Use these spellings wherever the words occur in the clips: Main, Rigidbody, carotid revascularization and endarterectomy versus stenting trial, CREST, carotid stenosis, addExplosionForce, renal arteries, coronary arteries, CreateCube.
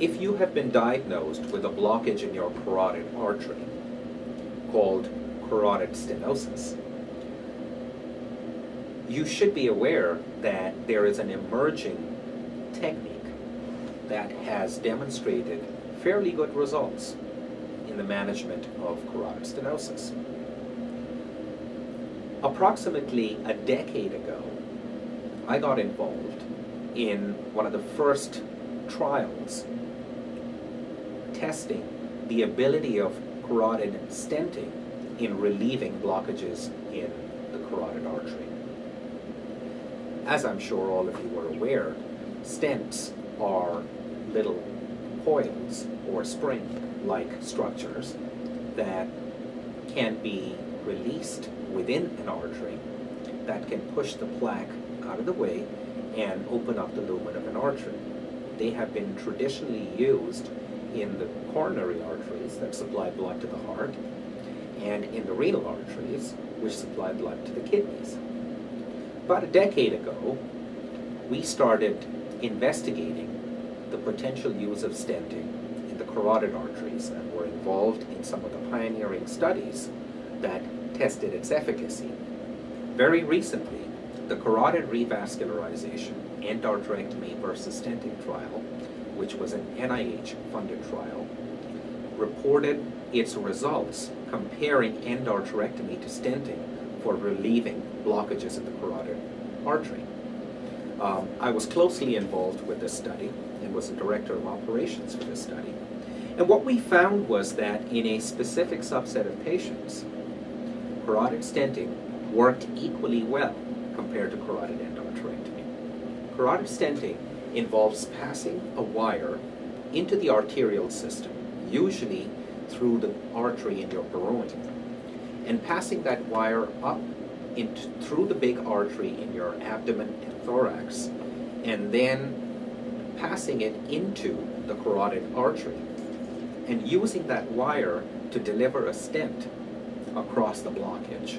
If you have been diagnosed with a blockage in your carotid artery, called carotid stenosis, you should be aware that there is an emerging technique that has demonstrated fairly good results in the management of carotid stenosis. Approximately a decade ago, I got involved in one of the first trials testing the ability of carotid stenting in relieving blockages in the carotid artery. As I'm sure all of you are aware, stents are little coils or spring-like structures that can be released within an artery that can push the plaque out of the way and open up the lumen of an artery. They have been traditionally used in the coronary arteries that supply blood to the heart and in the renal arteries which supply blood to the kidneys. About a decade ago, we started investigating the potential use of stenting in the carotid arteries and were involved in some of the pioneering studies that tested its efficacy. Very recently, the carotid revascularization and endarterectomy versus stenting trial, which was an NIH-funded trial, reported its results comparing endarterectomy to stenting for relieving blockages in the carotid artery. I was closely involved with this study and was the director of operations for this study. And what we found was that in a specific subset of patients, carotid stenting worked equally well compared to carotid endarterectomy. Carotid stenting involves passing a wire into the arterial system, usually through the artery in your groin, and passing that wire up through the big artery in your abdomen and thorax, and then passing it into the carotid artery, and using that wire to deliver a stent across the blockage.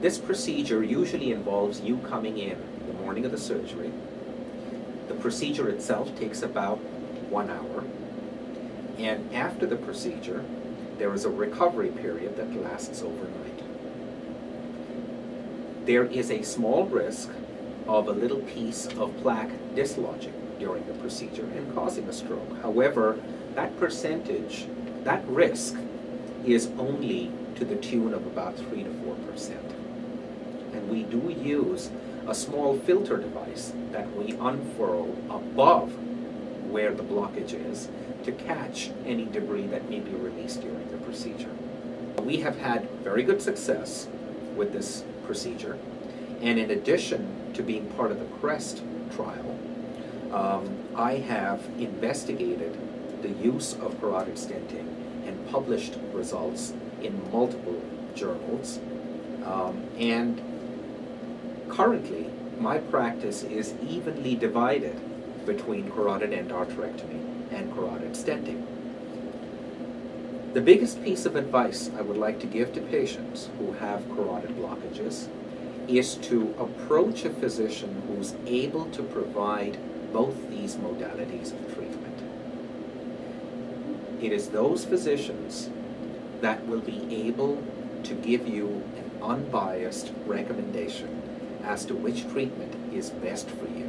This procedure usually involves you coming in the morning of the surgery. The procedure itself takes about 1 hour, and after the procedure, there is a recovery period that lasts overnight. There is a small risk of a little piece of plaque dislodging during the procedure and causing a stroke. However, that percentage, that risk, is only to the tune of about 3 to 4%. And we do use a small filter device that we unfurl above where the blockage is to catch any debris that may be released during the procedure. We have had very good success with this procedure, and in addition to being part of the CREST trial, I have investigated the use of carotid stenting and published results in multiple journals, and currently my practice is evenly divided between carotid endarterectomy and carotid stenting. The biggest piece of advice I would like to give to patients who have carotid blockages is to approach a physician who's able to provide both these modalities of treatment. It is those physicians that will be able to give you an unbiased recommendation as to which treatment is best for you,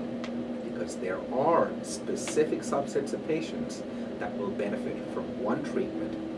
because there are specific subsets of patients that will benefit from one treatment